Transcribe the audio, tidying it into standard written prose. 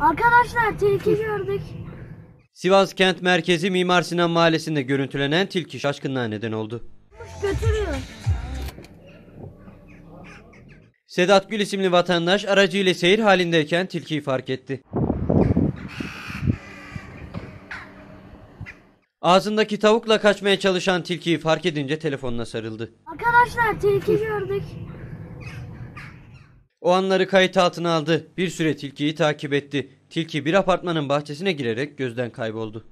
Arkadaşlar tilki gördük. Sivas kent merkezi Mimar Sinan Mahallesi'nde görüntülenen tilki şaşkınlığa neden oldu. Götürüyor. Sedat Gül isimli vatandaş aracıyla seyir halindeyken tilkiyi fark etti. Ağzındaki tavukla kaçmaya çalışan tilkiyi fark edince telefonuna sarıldı. Arkadaşlar tilki gördük. O anları kayıt altına aldı. Bir süre tilkiyi takip etti. Tilki bir apartmanın bahçesine girerek gözden kayboldu.